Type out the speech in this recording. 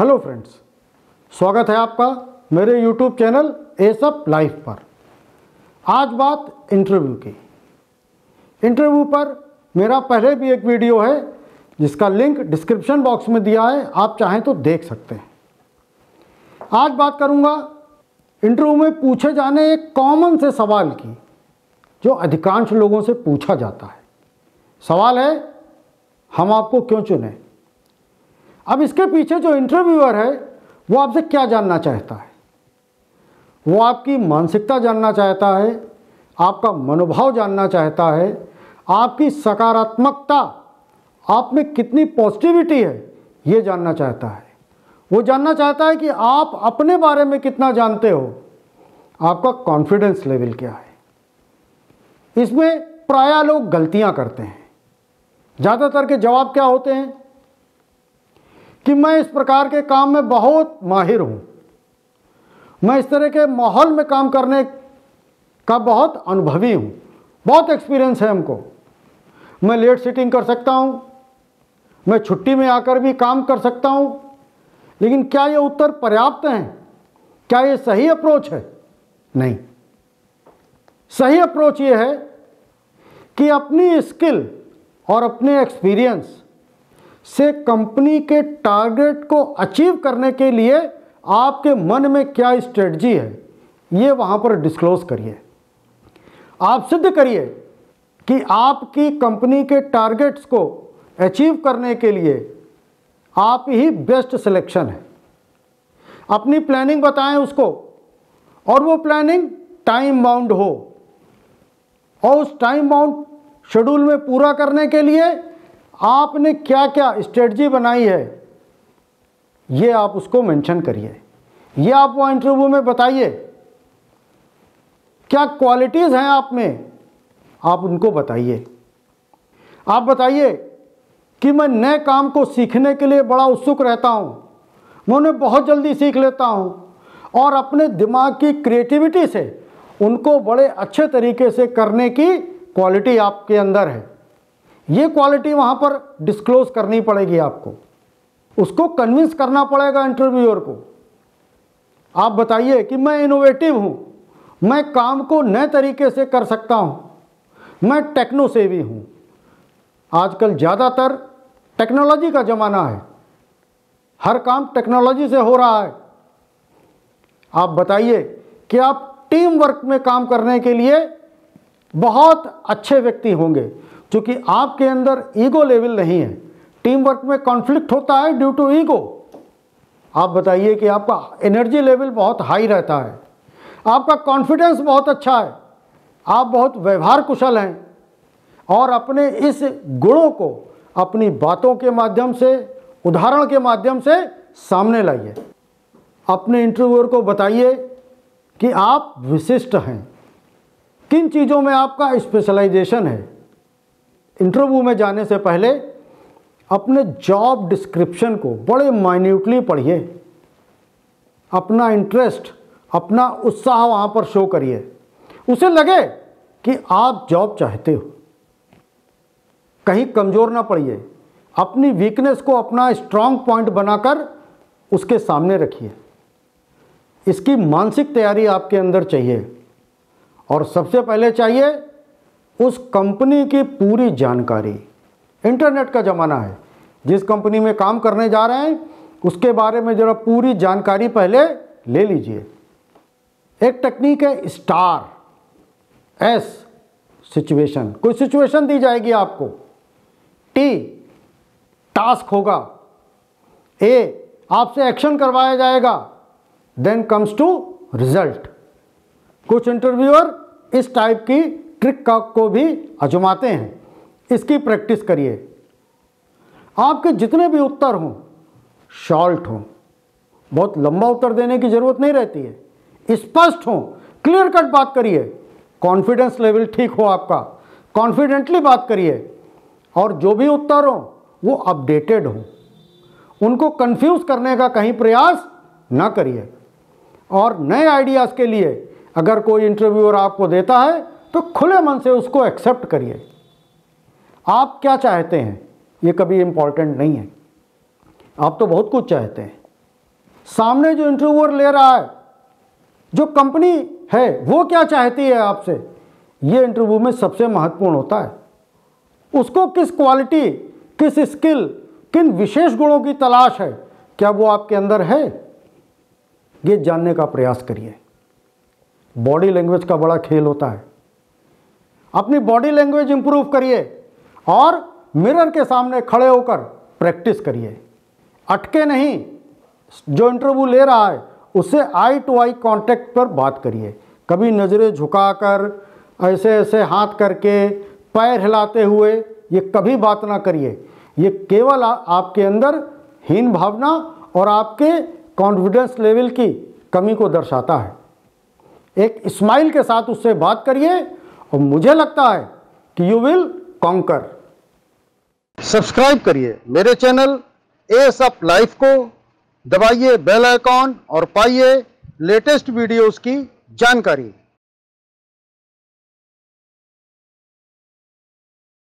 Hello friends, स्वागत है आपका मेरे यूट्यूब चैनल एसअप लाइफ पर। आज बात इंटरव्यू की। इंटरव्यू पर मेरा पहले भी एक वीडियो है जिसका लिंक डिस्क्रिप्शन बॉक्स में दिया है, आप चाहें तो देख सकते हैं। आज बात करूंगा इंटरव्यू में पूछे जाने एक कॉमन से सवाल की जो अधिकांश लोगों से पूछा जाता है। सवाल है, हम आपको क्यों चुने? अब इसके पीछे जो इंटरव्यूअर है वो आपसे क्या जानना चाहता है? वो आपकी मानसिकता जानना चाहता है, आपका मनोभाव जानना चाहता है, आपकी सकारात्मकता, आप में कितनी पॉजिटिविटी है ये जानना चाहता है। वो जानना चाहता है कि आप अपने बारे में कितना जानते हो, आपका कॉन्फिडेंस लेवल क्या है। इसमें प्रायः लोग गलतियां करते हैं। ज़्यादातर के जवाब क्या होते हैं कि मैं इस प्रकार के काम में बहुत माहिर हूँ, मैं इस तरह के माहौल में काम करने का बहुत अनुभवी हूँ, बहुत एक्सपीरियंस है हमको, मैं लेट सिटिंग कर सकता हूँ, मैं छुट्टी में आकर भी काम कर सकता हूँ। लेकिन क्या ये उत्तर पर्याप्त हैं? क्या ये सही अप्रोच है? नहीं। सही अप्रोच ये है कि अपनी स्किल और अपने एक्सपीरियंस से कंपनी के टारगेट को अचीव करने के लिए आपके मन में क्या स्ट्रेटजी है ये वहाँ पर डिस्क्लोज करिए। आप सिद्ध करिए कि आपकी कंपनी के टारगेट्स को अचीव करने के लिए आप ही बेस्ट सिलेक्शन है। अपनी प्लानिंग बताएं उसको, और वो प्लानिंग टाइम बाउंड हो, और उस टाइम बाउंड शेड्यूल में पूरा करने के लिए आपने क्या क्या स्ट्रेटजी बनाई है ये आप उसको मेंशन करिए। ये आप वो इंटरव्यू में बताइए। क्या क्वालिटीज़ हैं आप में, आप उनको बताइए। आप बताइए कि मैं नए काम को सीखने के लिए बड़ा उत्सुक रहता हूँ, मैं उन्हें बहुत जल्दी सीख लेता हूँ और अपने दिमाग की क्रिएटिविटी से उनको बड़े अच्छे तरीके से करने की क्वालिटी आपके अंदर है। ये क्वालिटी वहाँ पर डिस्क्लोज करनी पड़ेगी आपको, उसको कन्विंस करना पड़ेगा इंटरव्यूअर को। आप बताइए कि मैं इनोवेटिव हूँ, मैं काम को नए तरीके से कर सकता हूँ, मैं टेक्नो सेवी हूँ। आजकल ज़्यादातर टेक्नोलॉजी का ज़माना है, हर काम टेक्नोलॉजी से हो रहा है। आप बताइए कि आप टीम वर्क में काम करने के लिए बहुत अच्छे व्यक्ति होंगे, क्योंकि आपके अंदर ईगो लेवल नहीं है। टीम वर्क में कॉन्फ्लिक्ट होता है ड्यू टू ईगो। आप बताइए कि आपका एनर्जी लेवल बहुत हाई रहता है, आपका कॉन्फिडेंस बहुत अच्छा है, आप बहुत व्यवहार कुशल हैं, और अपने इस गुणों को अपनी बातों के माध्यम से, उदाहरण के माध्यम से सामने लाइए। अपने इंटरव्यूअर को बताइए कि आप विशिष्ट हैं, किन चीज़ों में आपका स्पेशलाइजेशन है। इंटरव्यू में जाने से पहले अपने जॉब डिस्क्रिप्शन को बड़े माइन्यूटली पढ़िए। अपना इंटरेस्ट, अपना उत्साह वहाँ पर शो करिए, उसे लगे कि आप जॉब चाहते हो। कहीं कमज़ोर ना पड़िए, अपनी वीकनेस को अपना स्ट्रांग पॉइंट बनाकर उसके सामने रखिए। इसकी मानसिक तैयारी आपके अंदर चाहिए, और सबसे पहले चाहिए उस कंपनी की पूरी जानकारी। इंटरनेट का ज़माना है, जिस कंपनी में काम करने जा रहे हैं उसके बारे में ज़रा पूरी जानकारी पहले ले लीजिए। एक टेक्निक है स्टार, एस सिचुएशन, कोई सिचुएशन दी जाएगी आपको, टी टास्क होगा, ए आपसे एक्शन करवाया जाएगा, देन कम्स टू रिजल्ट। कुछ इंटरव्यूअर इस टाइप की ट्रिक को भी आजमाते हैं, इसकी प्रैक्टिस करिए। आपके जितने भी उत्तर हों शॉर्ट हों, बहुत लंबा उत्तर देने की ज़रूरत नहीं रहती है, स्पष्ट हों, क्लियर कट बात करिए। कॉन्फिडेंस लेवल ठीक हो आपका, कॉन्फिडेंटली बात करिए, और जो भी उत्तर हों वो अपडेटेड हों, उनको कंफ्यूज करने का कहीं प्रयास ना करिए। और नए आइडियाज़ के लिए अगर कोई इंटरव्यूअर आपको देता है तो खुले मन से उसको एक्सेप्ट करिए। आप क्या चाहते हैं ये कभी इम्पॉर्टेंट नहीं है, आप तो बहुत कुछ चाहते हैं, सामने जो इंटरव्यूअर ले रहा है, जो कंपनी है, वो क्या चाहती है आपसे, ये इंटरव्यू में सबसे महत्वपूर्ण होता है। उसको किस क्वालिटी, किस स्किल, किन विशेष गुणों की तलाश है, क्या वो आपके अंदर है, ये जानने का प्रयास करिए। बॉडी लैंग्वेज का बड़ा खेल होता है। अपनी बॉडी लैंग्वेज इंप्रूव करिए और मिरर के सामने खड़े होकर प्रैक्टिस करिए। अटके नहीं, जो इंटरव्यू ले रहा है उससे आई टू आई कांटेक्ट पर बात करिए। कभी नज़रें झुकाकर, ऐसे ऐसे हाथ करके, पैर हिलाते हुए ये कभी बात ना करिए। ये केवल आपके अंदर हीन भावना और आपके कॉन्फिडेंस लेवल की कमी को दर्शाता है। एक स्माइल के साथ उससे बात करिए और मुझे लगता है कि यू विल कॉन्कर। सब्सक्राइब करिए मेरे चैनल एस अप लाइफ को, दबाइए बेल आइकॉन और पाइए लेटेस्ट वीडियोस की जानकारी।